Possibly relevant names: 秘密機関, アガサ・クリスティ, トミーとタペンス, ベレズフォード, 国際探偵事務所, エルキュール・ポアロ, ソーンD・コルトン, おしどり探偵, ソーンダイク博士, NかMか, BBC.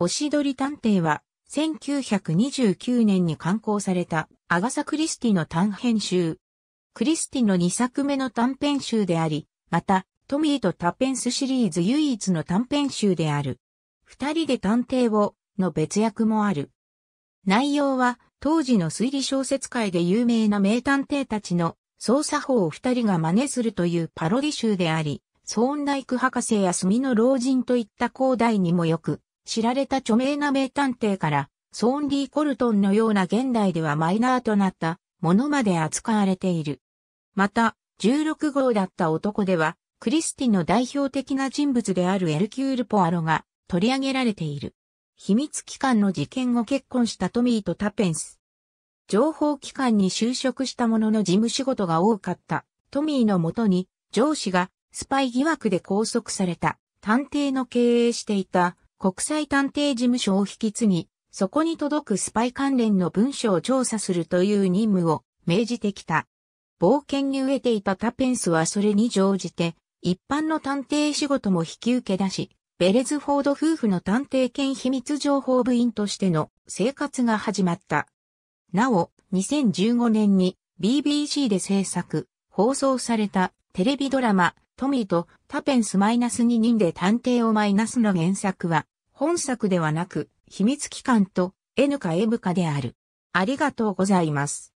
おしどり探偵は、1929年に刊行された、アガサ・クリスティの短編集。クリスティの2作目の短編集であり、また、トミーとタペンスシリーズ唯一の短編集である。二人で探偵を、の別役もある。内容は、当時の推理小説界で有名な名探偵たちの捜査法を二人が真似するというパロディ集であり、ソーンダイク博士や墨の老人といった後代にもよく知られた著名な名探偵から、ソーンD・コルトンのような現代ではマイナーとなったものまで扱われている。また、16号だった男では、クリスティの代表的な人物であるエルキュール・ポアロが取り上げられている。秘密機関の事件後結婚したトミーとタペンス。情報機関に就職したものの事務仕事が多かったトミーのもとに上司がスパイ疑惑で拘束された探偵の経営していた国際探偵事務所を引き継ぎ、そこに届くスパイ関連の文書を調査するという任務を命じてきた。冒険に飢えていたタペンスはそれに乗じて一般の探偵仕事も引き受け出し、ベレズフォード夫婦の探偵兼秘密情報部員としての生活が始まった。なお、2015年に BBC で制作、放送されたテレビドラマトミーとタペンス -2 人で探偵を-の原作は本作ではなく秘密機関とNかMかである。ありがとうございます。